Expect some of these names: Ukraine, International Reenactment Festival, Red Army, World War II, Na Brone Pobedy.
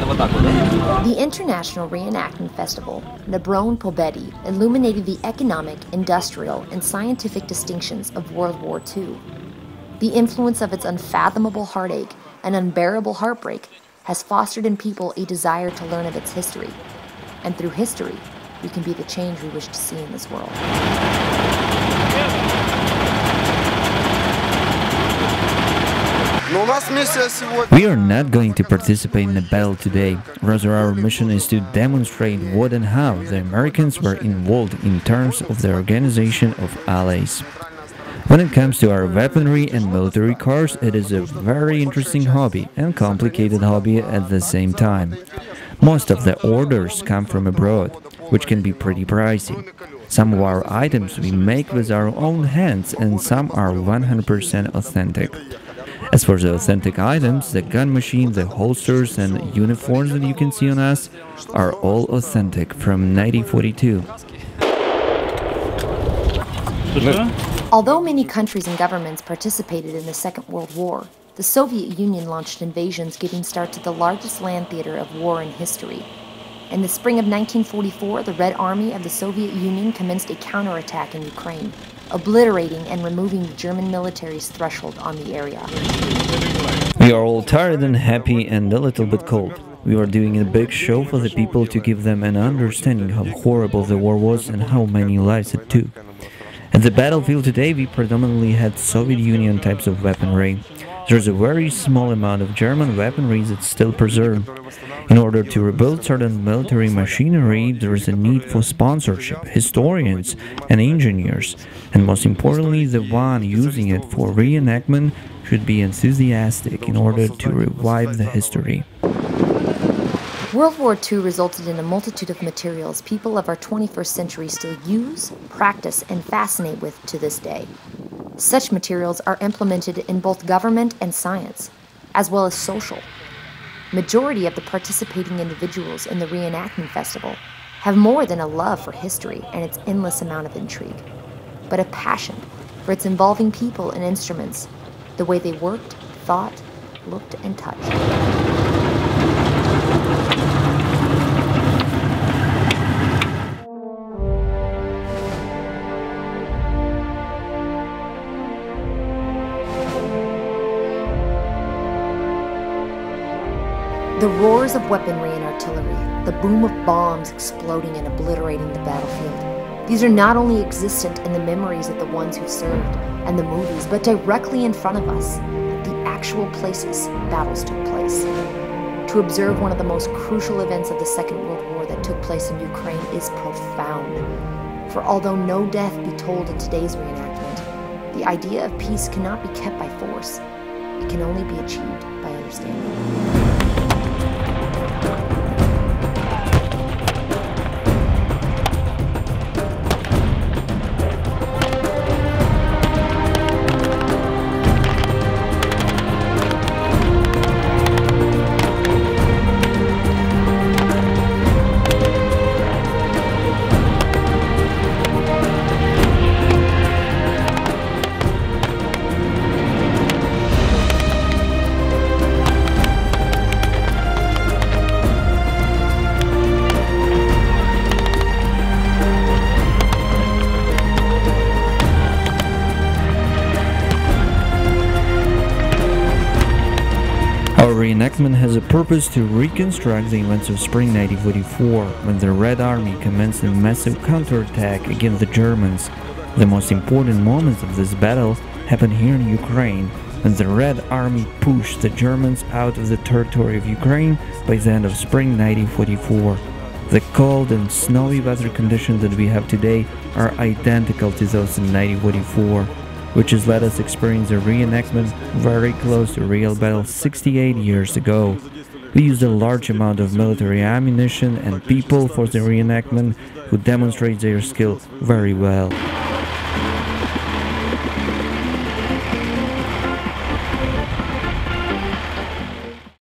The International Reenactment Festival, Na Brone Pobedy, illuminated the economic, industrial, and scientific distinctions of World War II. The influence of its unfathomable heartache and unbearable heartbreak has fostered in people a desire to learn of its history. And through history, we can be the change we wish to see in this world. We are not going to participate in the battle today. Rather, our mission is to demonstrate what and how the Americans were involved in terms of the organization of allies. When it comes to our weaponry and military cars, it is a very interesting hobby and complicated hobby at the same time. Most of the orders come from abroad, which can be pretty pricey. Some of our items we make with our own hands and some are 100% authentic. As for the authentic items, the gun machine, the holsters and uniforms that you can see on us are all authentic from 1942. Although many countries and governments participated in the Second World War, the Soviet Union launched invasions giving start to the largest land theater of war in history. In the spring of 1944, the Red Army of the Soviet Union commenced a counterattack in Ukraine, obliterating and removing the German military's threshold on the area. We are all tired and happy and a little bit cold. We are doing a big show for the people to give them an understanding how horrible the war was and how many lives it took. At the battlefield today, we predominantly had Soviet Union types of weaponry. There's a very small amount of German weaponry that's still preserved. In order to rebuild certain military machinery, there is a need for sponsorship, historians and engineers, and most importantly, the one using it for reenactment should be enthusiastic in order to revive the history. World War II resulted in a multitude of materials people of our 21st century still use, practice, and fascinate with to this day. Such materials are implemented in both government and science, as well as social. Majority of the participating individuals in the reenactment festival have more than a love for history and its endless amount of intrigue, but a passion for its involving people and instruments, the way they worked, thought, looked, and touched. The roars of weaponry and artillery, the boom of bombs exploding and obliterating the battlefield. These are not only existent in the memories of the ones who served and the movies, but directly in front of us, at the actual places battles took place. To observe one of the most crucial events of the Second World War that took place in Ukraine is profound. For although no death be told in today's reenactment, the idea of peace cannot be kept by force. It can only be achieved by understanding. Our reenactment has a purpose to reconstruct the events of spring 1944, when the Red Army commenced a massive counterattack against the Germans. The most important moments of this battle happened here in Ukraine, when the Red Army pushed the Germans out of the territory of Ukraine by the end of spring 1944. The cold and snowy weather conditions that we have today are identical to those in 1944. Which has let us experience a reenactment very close to real battle 68 years ago. We used a large amount of military ammunition and people for the reenactment who demonstrate their skill very well.